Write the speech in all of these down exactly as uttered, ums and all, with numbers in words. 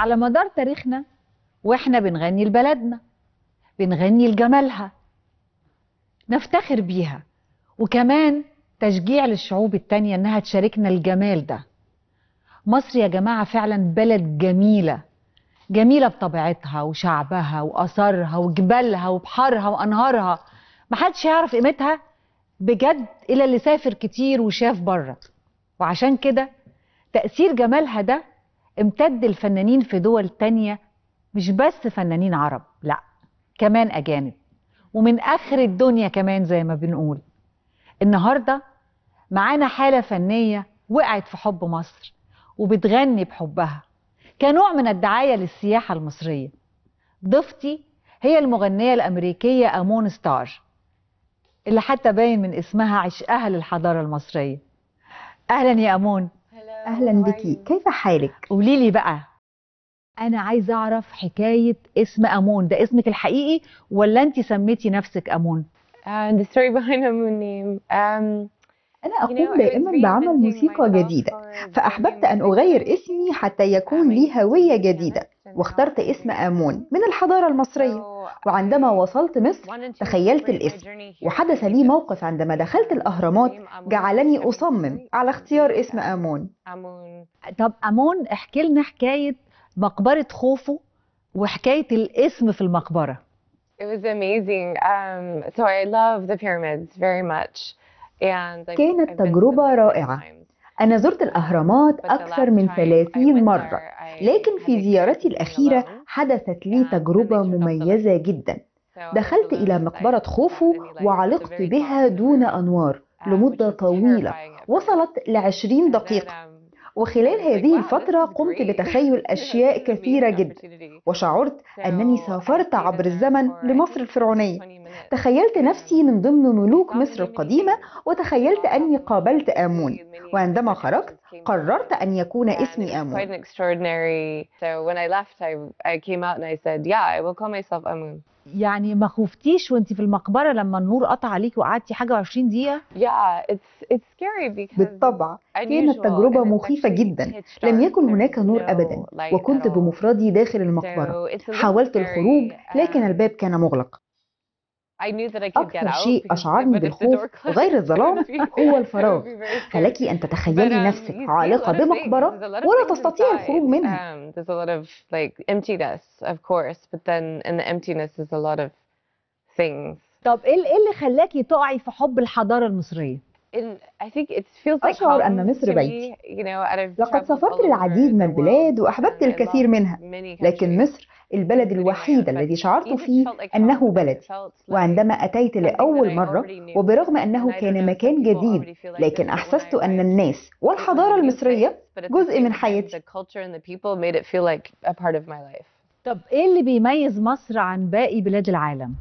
على مدار تاريخنا واحنا بنغني لبلدنا، بنغني لجمالها، نفتخر بيها، وكمان تشجيع للشعوب التانية انها تشاركنا الجمال ده. مصر يا جماعة فعلا بلد جميلة، جميلة بطبيعتها وشعبها وآثارها وجبالها وبحارها وأنهارها، محدش يعرف قيمتها بجد إلا اللي سافر كتير وشاف بره. وعشان كده تأثير جمالها ده امتد الفنانين في دول تانية، مش بس فنانين عرب، لأ كمان أجانب ومن آخر الدنيا كمان زي ما بنقول. النهاردة معانا حالة فنية وقعت في حب مصر وبتغني بحبها كنوع من الدعاية للسياحة المصرية. ضيفتي هي المغنية الأمريكية أمون ستار، اللي حتى باين من اسمها عشقها للحضارة المصرية. أهلا يا أمون. أهلا بكي، كيف حالك؟ قوليلي بقى، أنا عايزة أعرف حكاية اسم أمون، ده اسمك الحقيقي ولا أنت سميتي نفسك أمون؟ The story behind Ammon name. أنا أقوم دائما بعمل موسيقى جديدة، فأحببت أن أغير اسمي حتى يكون لي هوية جديدة، واخترت اسم أمون من الحضارة المصرية. وعندما وصلت مصر تخيلت الاسم، وحدث لي موقف عندما دخلت الأهرامات جعلني أصمم على اختيار اسم أمون. طب أمون احكي لنا حكاية مقبرة خوفو وحكاية الاسم في المقبرة. It was amazing. Um, so I love the pyramids very much. كانت تجربة رائعة. أنا زرت الأهرامات أكثر من ثلاثين مرة، لكن في زيارتي الأخيرة حدثت لي تجربة مميزة جدا. دخلت إلى مقبرة خوفو وعلقت بها دون أنوار لمدة طويلة وصلت لعشرين دقيقة، وخلال هذه الفترة قمت بتخيل أشياء كثيرة جدا، وشعرت أنني سافرت عبر الزمن لمصر الفرعونية. تخيلت نفسي من ضمن ملوك مصر القديمة، وتخيلت أني قابلت آمون، وعندما خرجت قررت أن يكون اسمي آمون. يعني ما خفتيش وانت في المقبرة لما النور قطع عليك وقعدتي حاجة عشرين دقيقة؟ بالطبع كانت تجربة مخيفة جدا، لم يكن هناك نور أبدا، وكنت بمفردي داخل المقبرة. حاولت الخروج لكن الباب كان مغلق. أكثر شيء أشعرني بالخوف غير الظلام هو الفراغ. فلك أن تتخيلي نفسك عالقة بمقبرة ولا تستطيع الخروج منها. طب إيه اللي خلاكي تقعي في حب الحضارة المصرية؟ أشعر أن مصر بيتي. لقد سافرت للعديد من البلاد وأحببت الكثير منها، لكن مصر البلد الوحيد الذي شعرت فيه أنه بلدي. وعندما أتيت لأول مرة وبرغم أنه كان مكان جديد، لكن أحسست أن الناس والحضارة المصرية جزء من حياتي. طب إيه اللي بيميز مصر عن باقي بلاد العالم؟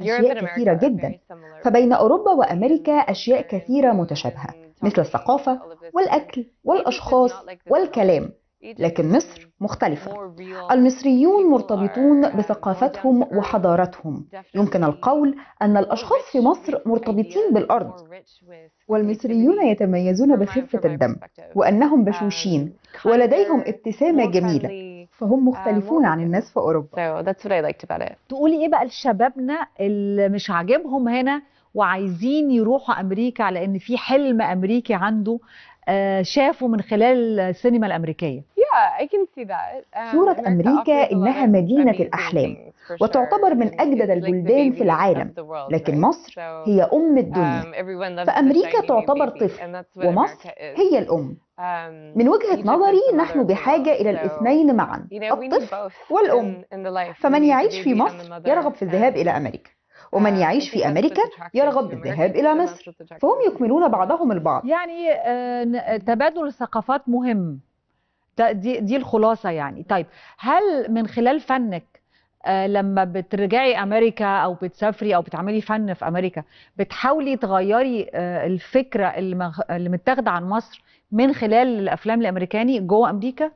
أشياء كثيرة جدا، فبين أوروبا وأمريكا أشياء كثيرة متشابهة مثل الثقافة والأكل والأشخاص والكلام، لكن مصر مختلفة. المصريون مرتبطون بثقافتهم وحضارتهم، يمكن القول أن الأشخاص في مصر مرتبطين بالأرض، والمصريون يتميزون بخفة الدم وأنهم بشوشين ولديهم ابتسامة جميلة، فهم مختلفون عن الناس في أوروبا. تقولي إيه بقى لشبابنا اللي مش عاجبهم هنا وعايزين يروحوا أمريكا على إن في حلم أمريكي عنده شافوا من خلال السينما الأمريكية؟ صورة أمريكا إنها مدينة الأحلام وتعتبر من أجدد البلدان في العالم، لكن مصر هي أم الدنيا، فأمريكا تعتبر طفل ومصر هي الأم. من وجهة نظري نحن بحاجة إلى الاثنين معا، الطفل والأم، فمن يعيش في مصر يرغب في الذهاب إلى أمريكا، ومن يعيش في أمريكا يرغب بالذهاب إلى مصر، فهم يكملون بعضهم البعض. يعني تبادل الثقافات مهم، دي, دي الخلاصة يعني. طيب هل من خلال فنك لما بترجعي أمريكا أو بتسافري أو بتعملي فن في أمريكا بتحاولي تغيري الفكرة اللي متاخدة عن مصر من خلال الأفلام الأمريكاني جوه أمريكا؟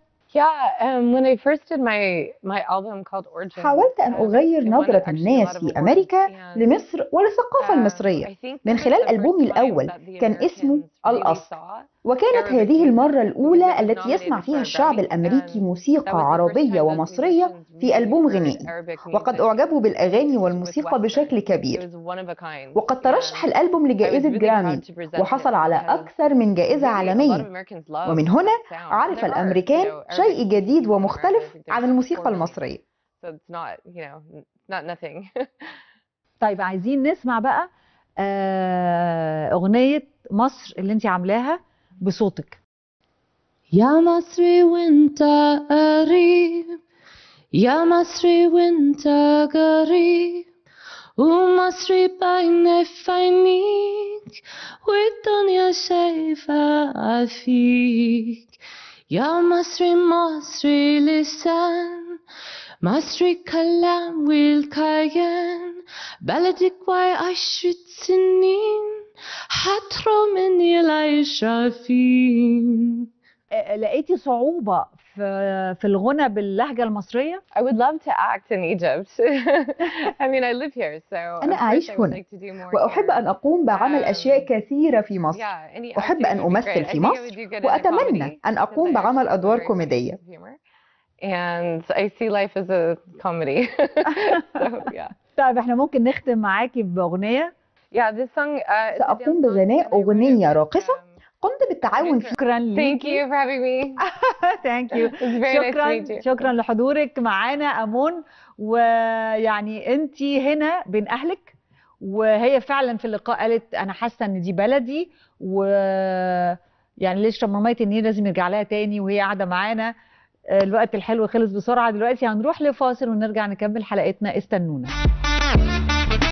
حاولت أن أغير نظرة الناس في أمريكا لمصر وللثقافة المصرية من خلال ألبومي الأول كان اسمه الأصل، وكانت هذه المرة الأولى التي يسمع فيها الشعب الأمريكي موسيقى عربية ومصرية في ألبوم غنائي، وقد أعجبوا بالأغاني والموسيقى بشكل كبير، وقد ترشح الألبوم لجائزة جرامي وحصل على أكثر من جائزة عالمية. ومن هنا عرف الأمريكان شيء جديد ومختلف عن الموسيقى المصرية. طيب عايزين نسمع بقى أغنية مصر اللي انت عاملاها بصوتك. يا مصري وانت قريب، يا مصري وانت قريب، ومصري باينة في عينيك والدنيا شايفة فيك. يا مصري مصري لسان، مصري كلام والكيان، بلدك واي عشرة سنين حترو من العيش فين. لقيتي صعوبة في في الغنى باللهجة المصرية؟ I would love to act in Egypt. I mean I live here, so أنا أعيش هنا وأحب أن أقوم بعمل أشياء كثيرة في مصر. أحب أن أمثل في مصر وأتمنى أن أقوم بعمل أدوار كوميدية. And I see life as a comedy. طيب احنا ممكن نختم معاكي بأغنية؟ سأقوم بغناء أغنية راقصة قمت بالتعاون فيها. شكرا ليكي. Thank you for having me. Thank you. شكرا شكرا لحضورك معانا أمون، ويعني أنت هنا بين أهلك، وهي فعلا في اللقاء قالت أنا حاسة إن دي بلدي، ويعني ليش رميت النيل لازم نرجع لها تاني وهي قاعدة معانا. الوقت الحلو خلص بسرعة، دلوقتي هنروح لفاصل ونرجع نكمل حلقتنا، استنونا.